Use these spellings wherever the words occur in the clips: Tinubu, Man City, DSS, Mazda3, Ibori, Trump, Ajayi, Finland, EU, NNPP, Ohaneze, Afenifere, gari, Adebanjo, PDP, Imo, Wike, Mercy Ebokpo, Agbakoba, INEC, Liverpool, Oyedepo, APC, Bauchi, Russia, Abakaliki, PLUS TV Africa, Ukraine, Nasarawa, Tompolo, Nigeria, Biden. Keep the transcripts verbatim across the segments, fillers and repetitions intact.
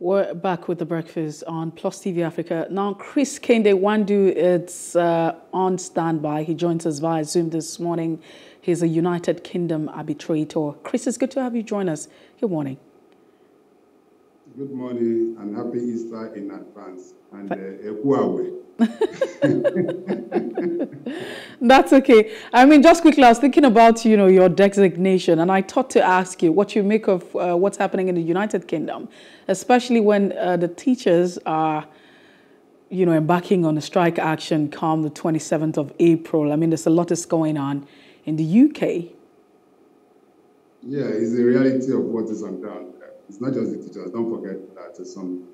We're back with The Breakfast on PLUS T V Africa. Now, Chris Kehinde Nwandu is uh, on standby. He joins us via Zoom this morning. He's a United Kingdom arbitrator. Chris, it's good to have you join us. Good morning. Good morning and happy Easter in advance. And uh, that's okay. I mean, just quickly, I was thinking about, you know, your designation, and I thought to ask you what you make of uh, what's happening in the United Kingdom, especially when uh, the teachers are, you know, embarking on a strike action come the twenty-seventh of April. I mean, there's a lot that's going on in the U K. Yeah, it's the reality of what is on ground. It's not just the teachers. Don't forget that uh, some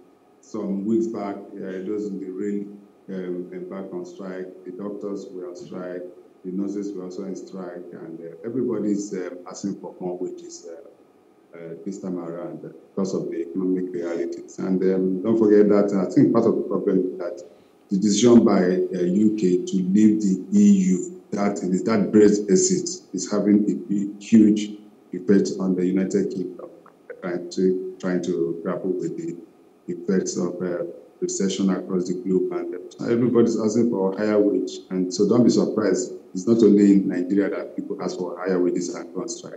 some weeks back, uh, those in the rail um, embarked on strike. The doctors were on strike. The nurses were also on strike, and uh, everybody's uh, asking for more wages uh, uh, this time around because of the economic realities. And um, don't forget that uh, I think part of the problem is that the decision by uh, U K to leave the E U, that is that Brexit exit, is having a big, huge effect on the United Kingdom. Trying to, trying to grapple with the effects of uh, recession across the globe, and uh, everybody's asking for a higher wage. And so don't be surprised, it's not only in Nigeria that people ask for higher wages and go on strike.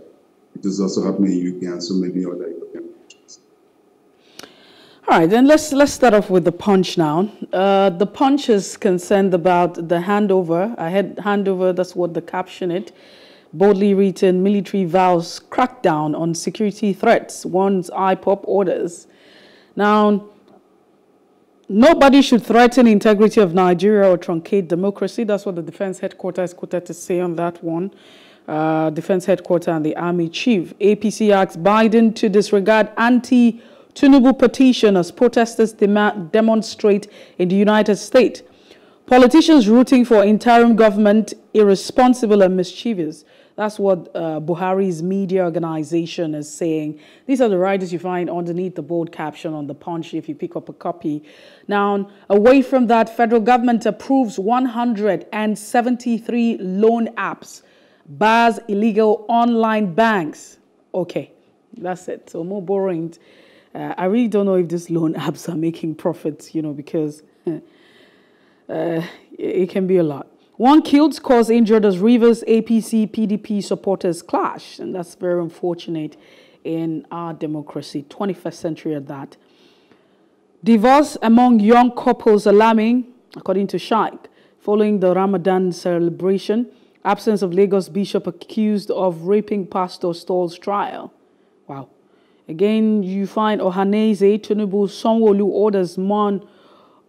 It is also happening in U K and so many other European countries. All right, then let's, let's start off with the punch now. Uh, the punch is concerned about the handover. I had handover, that's what the caption it. Boldly written, military vows crackdown on security threats, warns I P O B orders. Now, nobody should threaten integrity of Nigeria or truncate democracy. That's what the Defense Headquarters is quoted to say on that one. Uh, Defense Headquarters and the Army Chief. A P C asks Biden to disregard anti-Tinubu petition as protesters demonstrate in the United States. Politicians rooting for interim government, irresponsible and mischievous. That's what uh, Buhari's media organization is saying. These are the writers you find underneath the bold caption on the punch if you pick up a copy. Now, away from that, federal government approves one hundred seventy-three loan apps, bars illegal online banks. Okay, that's it. So more boring. Uh, I really don't know if these loan apps are making profits, you know, because... Uh, it can be a lot. One killed, scores injured as Rivers A P C P D P supporters clash, and that's very unfortunate in our democracy, twenty-first century at that. Divorce among young couples alarming, according to Shaikh, following the Ramadan celebration. Absence of Lagos bishop accused of raping pastor stalls trial. Wow. Again, you find Ohaneze, Tinubu Sanwo-Olu orders man.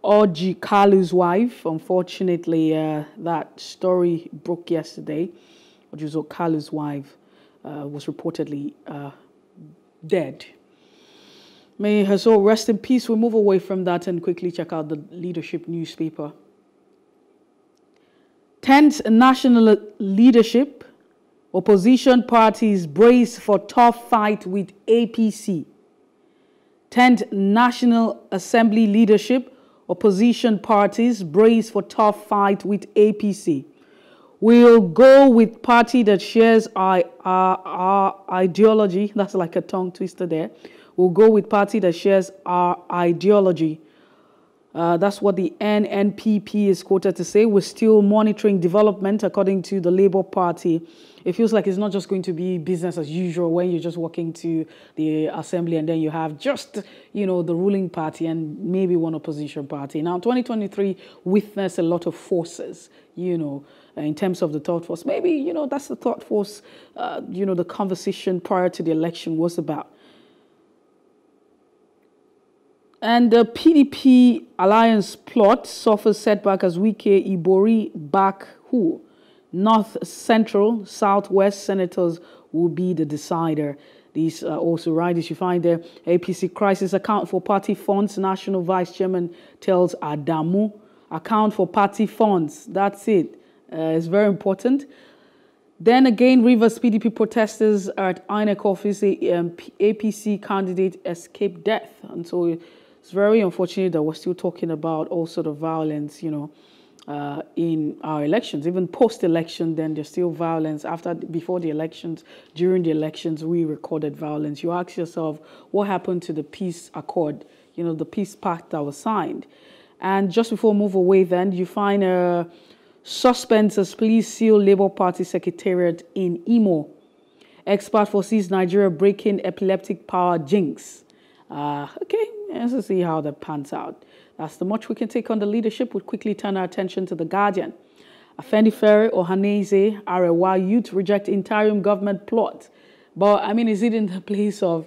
Orji Kalu's wife, unfortunately, uh, that story broke yesterday. Orji Kalu's wife uh, was reportedly uh, dead. May her soul rest in peace. We'll move away from that and quickly check out the leadership newspaper. Tense national leadership. Opposition parties brace for tough fight with A P C. Tense National Assembly leadership. Opposition parties brace for tough fight with A P C. We'll go with party that shares our, our, our ideology. That's like a tongue twister there. We'll go with party that shares our ideology. Uh, that's what the N N P P is quoted to say. We're still monitoring development, according to the Labour Party. It feels like it's not just going to be business as usual when you're just walking to the assembly and then you have just, you know, the ruling party and maybe one opposition party. Now, twenty twenty-three witnessed a lot of forces, you know, in terms of the thought force. Maybe, you know, that's the thought force, uh, you know, the conversation prior to the election was about. And the P D P alliance plot suffers setback as Wike Ibori back who? North Central, Southwest senators will be the decider. These are also riders you find there. A P C crisis account for party funds. National vice chairman tells Adamu. Account for party funds. That's it. Uh, it's very important. Then again, Rivers P D P protesters at I N E C office. A P C candidate escaped death. And so it's very unfortunate that we're still talking about all sort of violence, you know, uh, in our elections. Even post-election, then there's still violence. After, before the elections, during the elections, we recorded violence. You ask yourself, what happened to the peace accord? you know, the peace pact that was signed. And just before move away then, you find a suspense as police seal Labour Party Secretariat in Imo. Expert foresees Nigeria breaking epileptic power jinx. Uh, okay, let's see how that pans out. That's the much we can take on the leadership. We'll quickly turn our attention to The Guardian. Afenifere, Ohaneze, Arewa youth reject interim government plot. But, I mean, is it in the place of...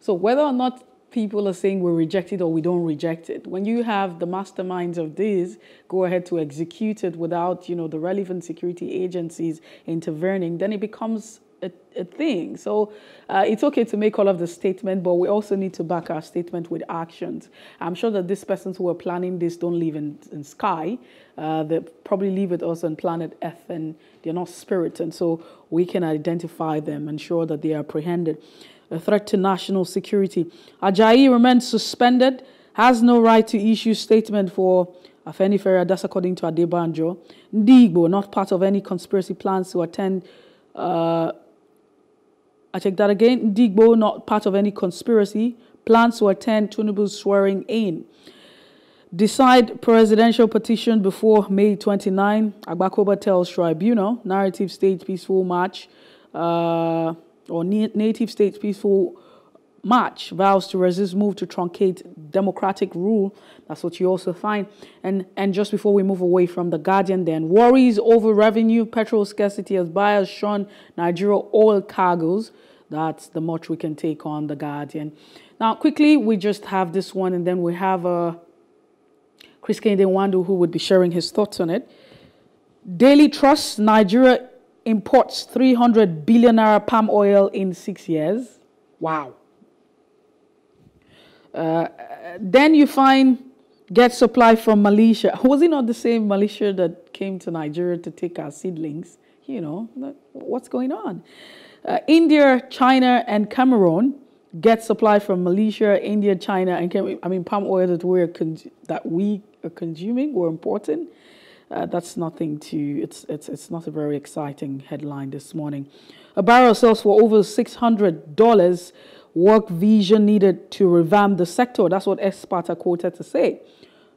So whether or not people are saying we reject it or we don't reject it, when you have the masterminds of this go ahead to execute it without, you know, the relevant security agencies intervening, then it becomes a, a thing. So uh, it's okay to make all of the statement, but we also need to back our statement with actions. I'm sure that these persons who are planning this don't live in, in sky. Uh, they probably live with us on planet Earth, and they're not spirit. And so we can identify them, ensure that they are apprehended. A threat to national security. Ajayi remains suspended, has no right to issue statement for Afenifere. That's according to Adebanjo. Ndi Igbo, not part of any conspiracy plans to attend. Uh, I check that again. Ndi Igbo, not part of any conspiracy plans to attend Tinubu's swearing in. Decide presidential petition before May twenty-ninth. Agbakoba tells tribunal. Narrative stage peaceful march. Uh, or native states peaceful march, vows to resist move to truncate democratic rule. That's what you also find. And, and just before we move away from The Guardian then, worries over revenue, petrol scarcity as buyers shun Nigeria oil cargoes. That's the much we can take on The Guardian. Now, quickly, we just have this one, and then we have uh, Chris Kehinde Nwandu, who would be sharing his thoughts on it. Daily Trust, Nigeria imports three hundred billion naira palm oil in six years. Wow. Uh, then you find get supply from Malaysia. Was it not the same Malaysia that came to Nigeria to take our seedlings? You know, what's going on? Uh, India, China, and Cameroon get supply from Malaysia, India, China, and Cameroon. I mean, palm oil that, we're that we are consuming, we're importing. Uh, that's nothing to, it's, it's, it's not a very exciting headline this morning. A barrel sells for over six hundred dollars. Work vision needed to revamp the sector. That's what experts are quoted to say.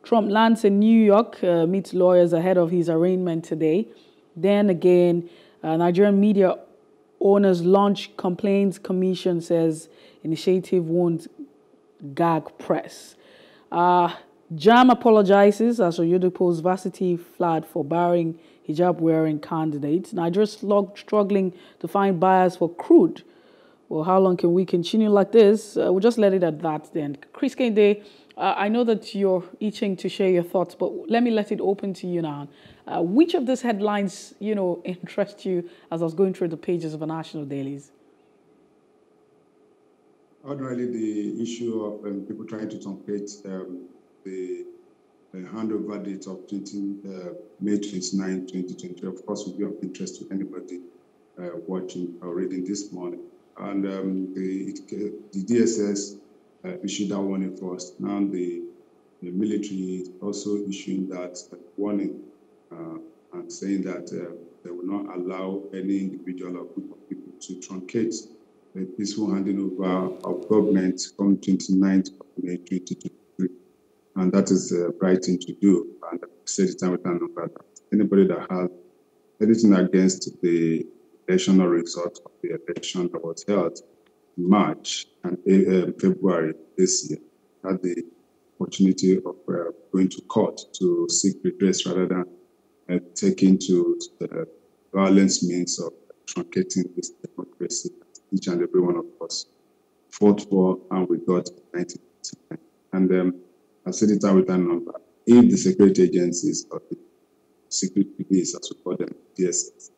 Trump lands in New York, uh, meets lawyers ahead of his arraignment today. Then again, uh, Nigerian media owners launch complaints commission, says initiative won't gag press. Uh, JAM apologizes as Oyedepo's varsity flag for barring hijab-wearing candidates. Nigeria's struggling to find buyers for crude. Well, how long can we continue like this? Uh, we'll just let it at that then. Chris Kehinde, uh, I know that you're itching to share your thoughts, but let me let it open to you now. Uh, which of these headlines, you know, interest you as I was going through the pages of the national dailies? Ordinarily, the issue of um, people trying to truncate um, The, the handover date of May twenty-ninth, twenty twenty, of course, will be of interest to anybody uh, watching or reading this morning. And um, the, it, the D S S uh, issued that warning first. Now the, the military also issuing that warning uh, and saying that uh, they will not allow any individual or group of people to truncate the peaceful handing over of government from twenty-ninth of May twenty twenty. And that is the right thing to do. And I said it time with number that anybody that has anything against the election or result of the election that was held in March and uh, February this year had the opportunity of uh, going to court to seek redress rather than uh, taking to the violence means of truncating this democracy that each and every one of us fought for and we got in nineteen ninety-nine. And um, I said it out with that number. If the security agencies or the secret police, as we call them, D S S,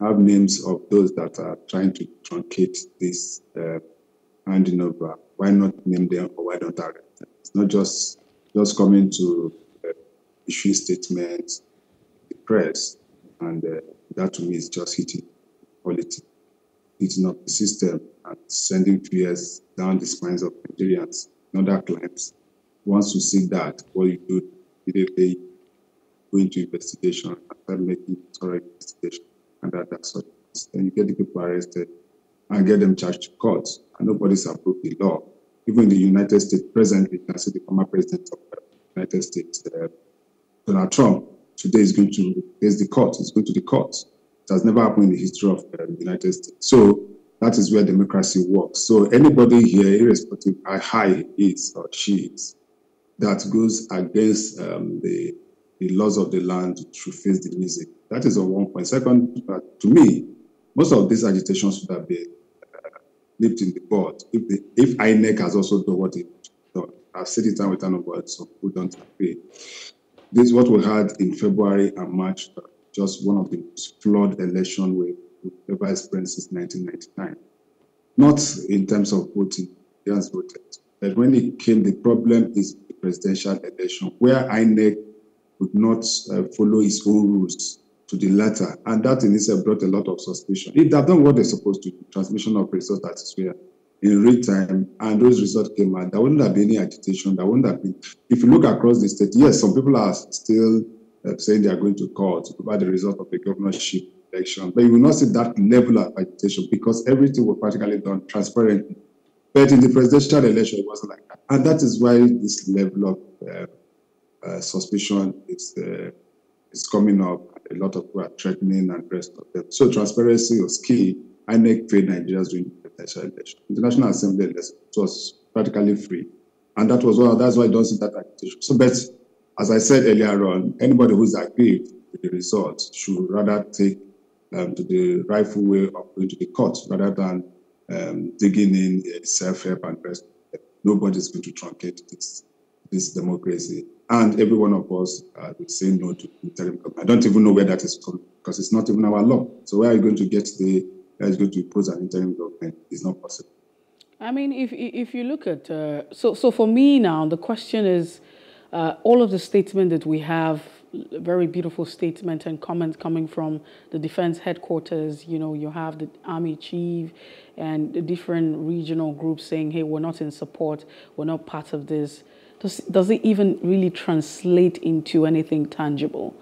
have names of those that are trying to truncate this uh, handing over, why not name them or why don't arrest them? It's not just just coming to uh, issue statements, the press, and uh, that to me is just hitting politics, hitting up the system and sending fears down the spines of Nigerians and other clients. Once you see that, what you do immediately go into investigation after making thorough investigation and that, that sort of thing. Then you get the people arrested and get them charged to court. And nobody's approved the law. even the United States presently, you can see the former president of the United States, uh, Donald Trump, today is going to face the court, it's going to the court. It has never happened in the history of uh, the United States. So that is where democracy works. So anybody here, irrespective of how high he is or she is, that goes against um, the, the laws of the land to face the music. That is on one point. Second, uh, to me, most of these agitations should have been uh, nipped in the bud. If, the, if I N E C has also done what it done, I've said it time with another word, so people don't agree. This is what we had in February and March, uh, just one of the most flawed elections we've ever experienced since nineteen ninety-nine. Not in terms of voting, Indians voted. But when it came, the problem is the presidential election, where I N E C could not uh, follow its own rules to the latter. And that in itself brought a lot of suspicion. If they've done what they're supposed to do, transmission of results, that is where in real time, and those results came out, there wouldn't have been any agitation. There wouldn't have been. If you look across the state, yes, some people are still uh, saying they are going to court about the result of the governorship election, but you will not see that level of agitation because everything was practically done transparently. But in the presidential election, it wasn't like that. And that is why this level of uh, uh, suspicion is uh, is coming up. A lot of people are threatening and rest of them. So transparency was key. I N E C paid Nigerians during the presidential election. International Assembly election was practically free. And that was well, that's why I don't see that agitation. So, but as I said earlier on, anybody who's aggrieved with the results should rather take um, to the rightful way of going to the court rather than um, digging in uh, self-help and rest. Nobody's going to truncate this, this democracy. And every one of us uh, will say no to interim government. I don't even know where that is coming because it's not even our law. So where are you going to get the, where is going to impose an interim government? It's not possible. I mean, if, if you look at, uh, so, so for me now, the question is, uh, all of the statement that we have, very beautiful statement and comments coming from the defense headquarters, you know, you have the army chief and the different regional groups saying, hey, we're not in support, we're not part of this. Does, does it even really translate into anything tangible?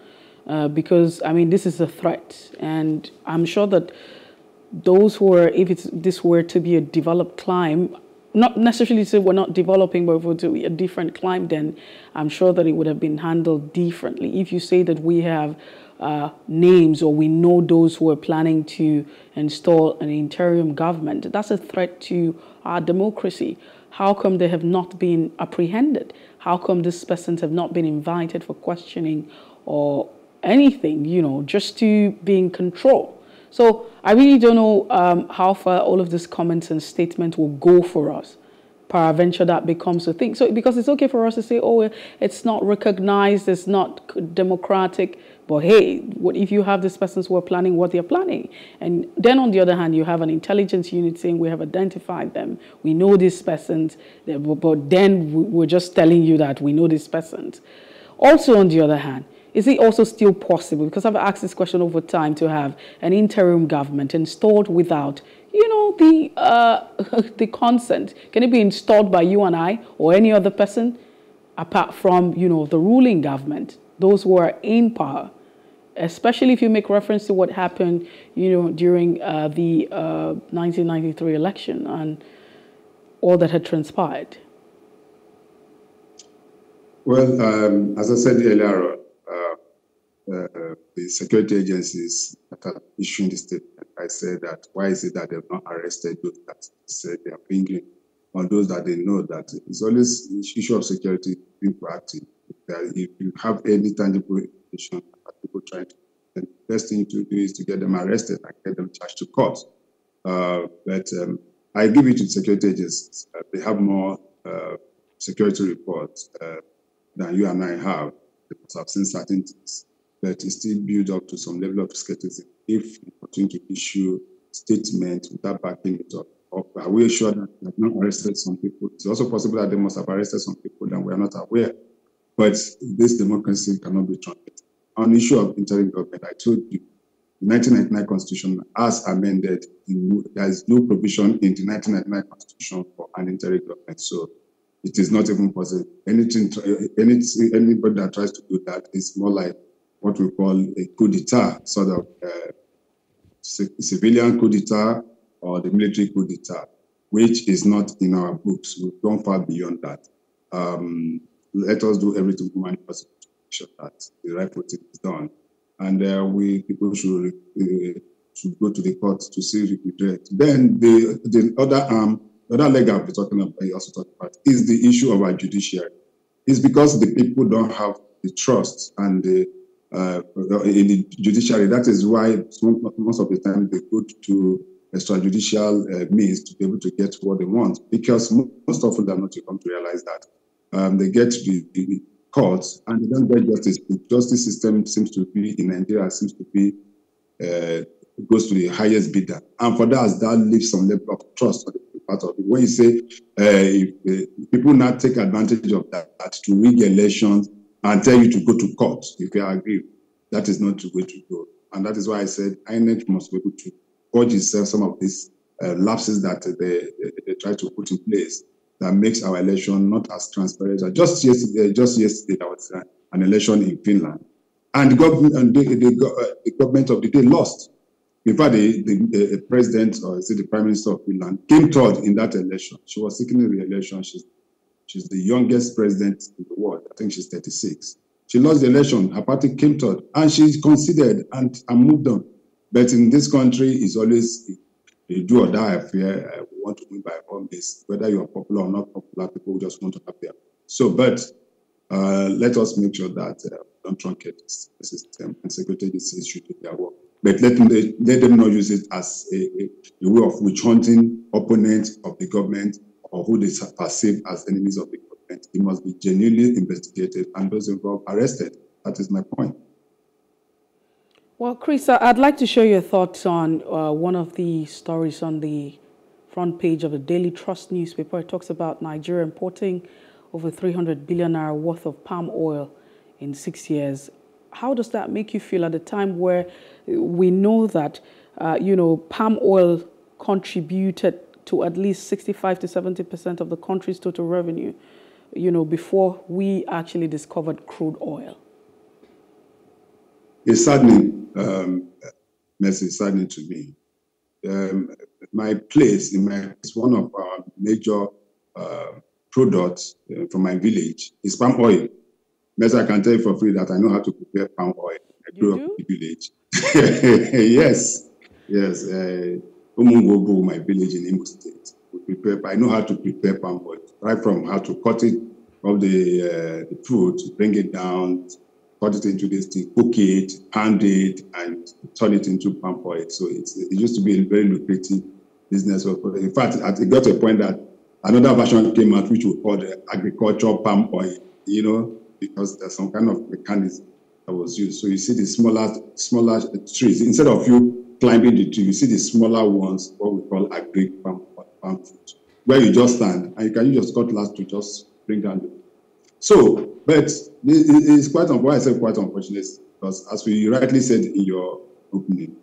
Uh, because, I mean, this is a threat. And I'm sure that those who are, if it's, this were to be a developed climb, not necessarily to say we're not developing, but if it were to be a different climb, then I'm sure that it would have been handled differently. If you say that we have uh, names or we know those who are planning to install an interim government, that's a threat to our democracy. How come they have not been apprehended? How come these persons have not been invited for questioning or anything, you know, just to be in control? So I really don't know um, how far all of these comments and statements will go for us. Paraventure that becomes a thing. So because it's okay for us to say, oh, it's not recognized, it's not democratic. But hey, what if you have these persons who are planning what they're planning? And then on the other hand, you have an intelligence unit saying we have identified them. We know these persons, but then we're just telling you that we know these persons. Also on the other hand, is it also still possible? Because I've asked this question over time to have an interim government installed without, you know, the, uh, the consent. Can it be installed by you and I or any other person apart from, you know, the ruling government? Those who are in power, especially if you make reference to what happened, you know, during uh, the uh, nineteen ninety-three election and all that had transpired. Well, um, as I said earlier, uh, uh, the security agencies that are issuing the statement, I said that why is it that they have not arrested those that said they are fingering on those that they know that it's always the issue of security being proactive. That if you have any tangible information about people trying to, then the best thing to do is to get them arrested and get them charged to court. Uh, but um, I give it to security agencies. Uh, they have more uh, security reports uh, than you and I have because I've seen certain things. But it still builds up to some level of skepticism if you continue to issue statements without backing it up. Are we sure that they have not arrested some people? It's also possible that they must have arrested some people that we are not aware. But this democracy cannot be truncated. On the issue of interim government, I told you, the nineteen ninety-nine Constitution, as amended, in, there is no provision in the nineteen ninety-nine Constitution for an interim government. So it is not even possible. Anything, any, anybody that tries to do that is more like what we call a coup d'etat, sort of uh, civilian coup d'etat or the military coup d'etat. which is not in our books. We've gone far beyond that. Um, let us do everything humanly possible to make sure that the right thing is done. And uh, we people should, uh, should go to the court to see redress. Then the, the other arm, the other leg I'll be talking about, I also talked about, is the issue of our judiciary. It's because the people don't have the trust and the uh, in the judiciary. That is why most of the time they go to extrajudicial uh, means to be able to get what they want, because most often they're not, you come to realize that um, they get the, the courts and they don't get justice. The justice system seems to be in Nigeria seems to be uh, goes to the highest bidder, and for that, that leaves some level of trust. Part of it. When you say uh, if, uh, people now take advantage of that, that to rig elections and tell you to go to court if you agree, that is not the way to go. And that is why I said I N E C must be able to purge itself some of these uh, lapses that uh, they, they try to put in place that makes our election not as transparent. Just yesterday, just yesterday, there was an election in Finland, and the government, and the, the, the government of the day lost. In fact, the, the, the president, or is it the prime minister of Finland, came third in that election. She was seeking re-election. She's, she's the youngest president in the world. I think she's thirty-six. She lost the election. Her party came third, and she's considered and, and moved on. But in this country, it's always a do or die affair. We want to win by all means. Whether you are popular or not popular, people just want to have their. So, but uh, let us make sure that uh, we don't truncate the system and security agencies should do their work. But let them, let them not use it as a, a, a way of witch hunting opponents of the government or who they perceive as enemies of the government. It must be genuinely investigated and those involved arrested. That is my point. Well, Chris, I'd like to share your thoughts on uh, one of the stories on the front page of the Daily Trust newspaper. It talks about Nigeria importing over three hundred billion naira worth of palm oil in six years. How does that make you feel at a time where we know that, uh, you know, palm oil contributed to at least sixty-five to seventy percent of the country's total revenue, you know, before we actually discovered crude oil? It's saddening, um, Mercy, saddening to me. Um, my place, in my, it's one of our major uh, products uh, from my village, is palm oil. Mercy, I can tell you for free that I know how to prepare palm oil. I grew up in the village. yes, yes. Uh, my village in Imo State. We prepare. I know how to prepare palm oil, right from how to cut it of the, uh, the fruit, bring it down, cut it into this thing, cook it, pound it, and turn it into palm oil. So it's, it used to be a very lucrative business. In fact, it got to a point that another version came out, which we called agricultural palm oil. You know. Because there's some kind of mechanism that was used. So you see the smaller, smaller trees. Instead of you climbing the tree, you see the smaller ones, what we call agri palm, palm fruit, where you just stand and you can use your cutlass to just bring down the. So, but it's quite unfortunate. I say quite unfortunate because, as we rightly said in your opening,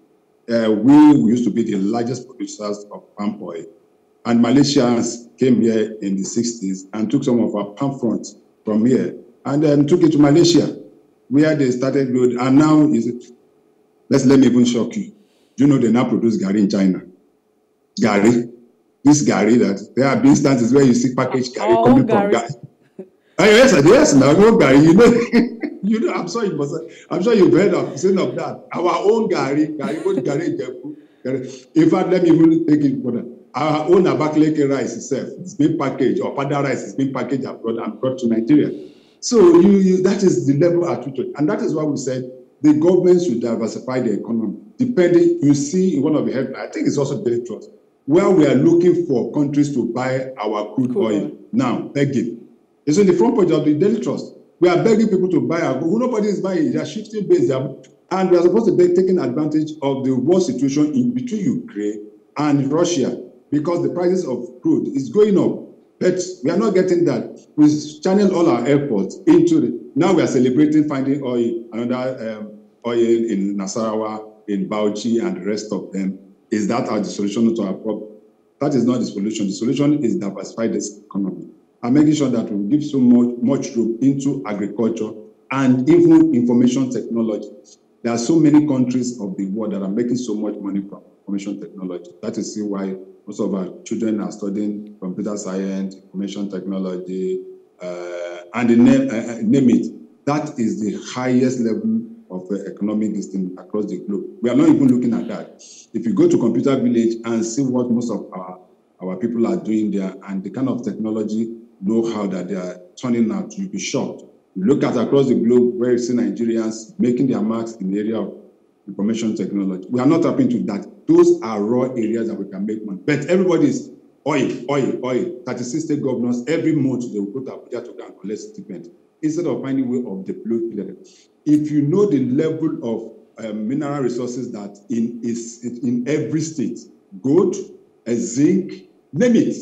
uh, we used to be the largest producers of palm oil, and Malaysians came here in the sixties and took some of our palm fronds from here. And then took it to Malaysia, where they started good. And now, is it, let's let me even shock you. You know, they now produce gari in China. Gari. This gari that there are instances where you see packaged gari oh, coming gari. from gari. Oh, yes, yes, now no gari. You know, you know. I'm sorry, but I'm sure you've heard of seen of that. Our own gari, gari, both gari, gari. In fact, let me even take it further. Our own abakaliki rice itself, it's been packaged, or pada rice, it's been packaged abroad and brought to Nigeria. So you, you, that is the level at which, and that is why we said the government should diversify the economy. Depending, you see in one of the headlines, I think it's also Daily Trust, where we are looking for countries to buy our crude cool. oil now, begging. It's on the front page of the Daily Trust. We are begging people to buy our crude. Nobody is buying. They are shifting base, they are, and we are supposed to be taking advantage of the war situation in between Ukraine and Russia because the prices of crude is going up. But we are not getting that. We channel all our efforts into it. Now we are celebrating finding oil, another um, oil in Nasarawa, in Bauchi, and the rest of them. Is that our solution to our problem? That is not the solution. The solution is diversify this economy and making sure that we give so much, much room into agriculture and even information technology. There are so many countries of the world that are making so much money from information technology. That is why most of our children are studying computer science, information technology, uh, and the name, uh, name it. That is the highest level of the economic system across the globe. We are not even looking at that. If you go to Computer Village and see what most of our, our people are doing there and the kind of technology know-how that they are turning out, you'll be shocked. You look at across the globe where you see Nigerians making their marks in the area of information technology. We are not tapping to that. Those are raw areas that we can make money. But everybody's oil, oil, oil. thirty-six state governors, every month they will go to Abuja to go and collect stipend instead of finding way of deploying. If you know the level of uh, mineral resources that in, is in every state, gold, a zinc, name it.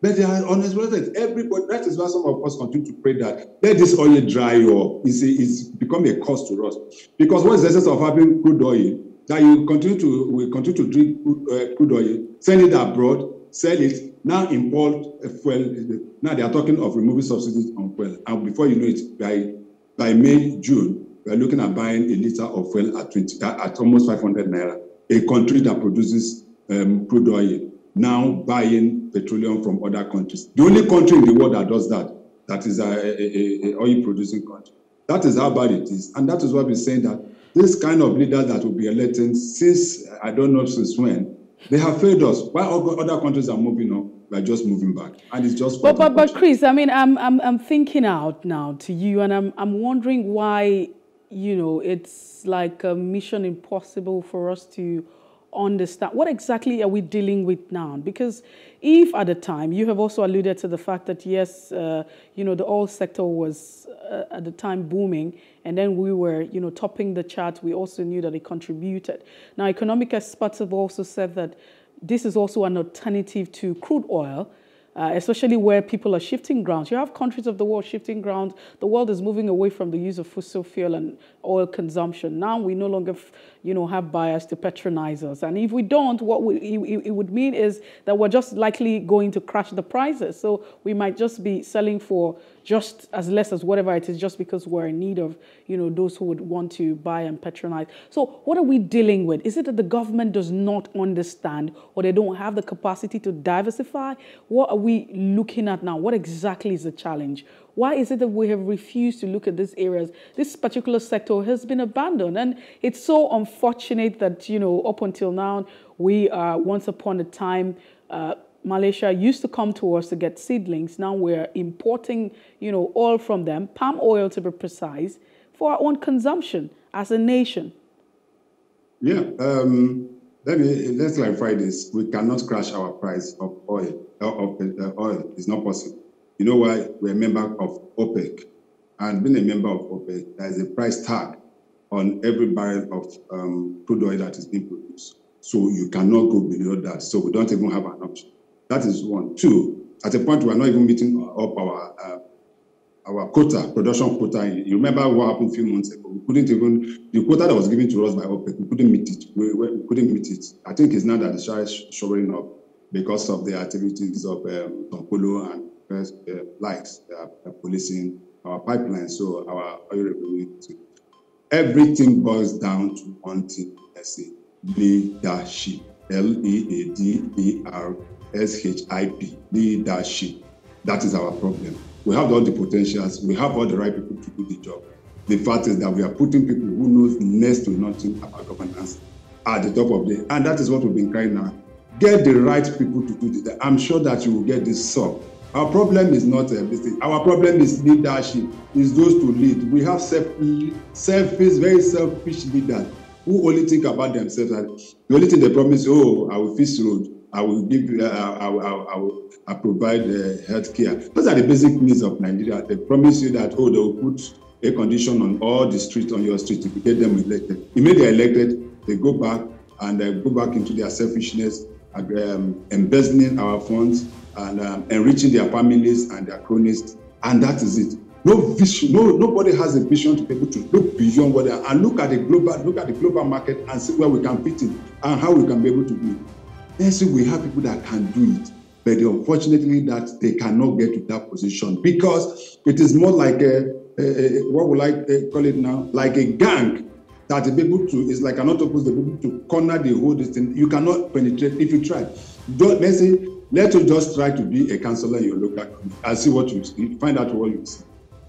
But they are unexploited. Everybody, that is why some of us continue to pray that let this oil dry up. It's, a, it's become a cost to us. Because what is the essence of having crude oil? That you continue to we continue to drink uh, crude oil, send it abroad, sell it, now import fuel. Now they are talking of removing subsidies on fuel. And before you know it, by by May, June, we are looking at buying a liter of fuel at twenty at almost five hundred naira. A country that produces um, crude oil now buying petroleum from other countries. The only country in the world that does that, that is a, a, a, a oil-producing country. That is how bad it is. And that is what we're saying, that this kind of leaders that will be elected since, I don't know since when, they have failed us. While other countries are moving up, we're just moving back. And it's just... But, but, but Chris, I mean, I'm, I'm, I'm thinking out now to you, and I'm, I'm wondering why, you know, it's like a mission impossible for us to understand what exactly are we dealing with now? Because if at the time, you have also alluded to the fact that yes, uh, you know, the oil sector was uh, at the time booming, and then we were, you know, topping the chart. We also knew that it contributed. Now, economic experts have also said that this is also an alternative to crude oil, uh, especially where people are shifting grounds. You have countries of the world shifting ground. The world is moving away from the use of fossil fuel and oil consumption. Now we no longer, you know, have buyers to patronize us. And if we don't, what we, it, it would mean is that we're just likely going to crash the prices. So we might just be selling for just as less as whatever it is, just because we're in need of, you know, those who would want to buy and patronize. So what are we dealing with? Is it that the government does not understand, or they don't have the capacity to diversify? What are we looking at now? What exactly is the challenge? Why is it that we have refused to look at these areas? This particular sector has been abandoned, and it's so unfortunate that, you know, up until now, we are, once upon a time, uh, Malaysia used to come to us to get seedlings. Now we're importing, you know, oil from them, palm oil to be precise, for our own consumption as a nation. Yeah, um, let me, let's clarify this. We cannot crash our price of oil. Of uh, oil, it's not possible. You know why? We're a member of OPEC. And being a member of OPEC, there is a price tag on every barrel of um, crude oil that is being produced. So you cannot go below that. So we don't even have an option. That is one. Two, at a point, we are not even meeting up our uh, our quota, production quota. You remember what happened a few months ago? We couldn't even, the quota that was given to us by OPEC, we couldn't meet it. We, we couldn't meet it. I think it's now that the Shah is showing up because of the activities of um, Tompolo and First, uh, likes uh, policing our pipeline, so our oil revenue. Everything boils down to one thing: that's it, leadership. L E A D E R S H I P. Leadership. That is our problem. We have all the potentials. We have all the right people to do the job. The fact is that we are putting people who knows next to nothing about governance at the top of the, and that is what we've been crying now. Get the right people to do this. I'm sure that you will get this solved. Our problem is not everything. Our problem is leadership, is those to lead. We have selfish, very selfish leaders who only think about themselves. The only thing they promise, oh, I will fix road, I will give, uh, I, will, I, will, I, will, I provide uh, health care. Those are the basic needs of Nigeria. They promise you that, oh, they will put a condition on all the streets on your street if you get them elected. The minute they are elected, they go back and they go back into their selfishness, um, embezzling our funds, and um, enriching their families and their cronies, and that is it. No vision, no, nobody has a vision to be able to look beyond what they are and look at the global, look at the global market and see where we can fit in and how we can be able to do it. Then see, we have people that can do it, but unfortunately that they cannot get to that position because it is more like a, a, a what would I call it now, like a gang that the people to, it's like an octopus, the people to corner the whole this thing. You cannot penetrate if you try. Don't, let's say, let you just try to be a councillor in your local community and see what you see, find out what you see.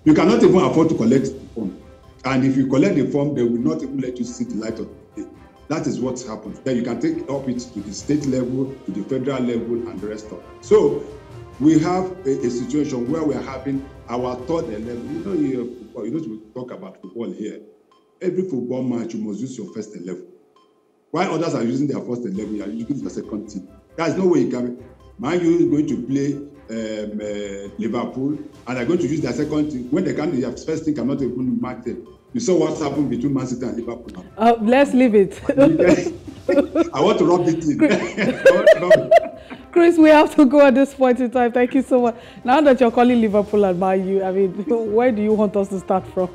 You cannot even afford to collect the form. And if you collect the form, they will not even let you see the light of the day. That is what happens. Then you can take up it to the state level, to the federal level, and the rest of it. So we have a, a situation where we're having our third eleven. You know, you, football, you know we talk about football here. Every football match, you must use your first eleven. While others are using their first eleven, you are using your second team. There's no way you can. Man U is going to play um, uh, Liverpool, and they're going to use their second team. When they come, their first team cannot even match them. You saw what's happened between Man City and Liverpool. Uh, let's leave it. I want to rub this in. Chris, we have to go at this point in time. Thank you so much. Now that you're calling Liverpool and Man U, I mean, where do you want us to start from?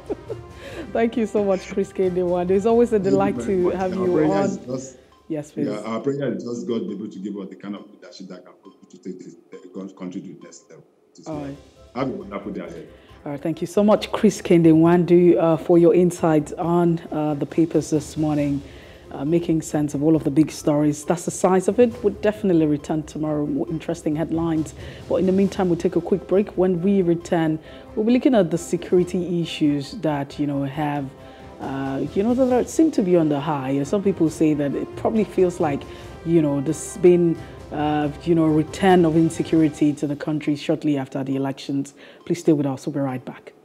Thank you so much, Chris Kehinde Nwandu. It's always a delight to have our you on. Just, yes, please. Yeah, our prayer is just God be able to give us the kind of leadership that can help to take this uh, country to the next level. All right. Have a wonderful day ahead. All right, thank you so much, Chris Kehinde Nwandu, uh, for your insights on uh, the papers this morning, uh, making sense of all of the big stories. That's the size of it. We'll definitely return tomorrow, more interesting headlines. But in the meantime, we'll take a quick break. When we return, we'll be looking at the security issues that, you know, have, uh, you know, that seem to be on the high. Some people say that it probably feels like, you know, there's been Uh, you know, return of insecurity to the country shortly after the elections. Please stay with us. We'll be right back.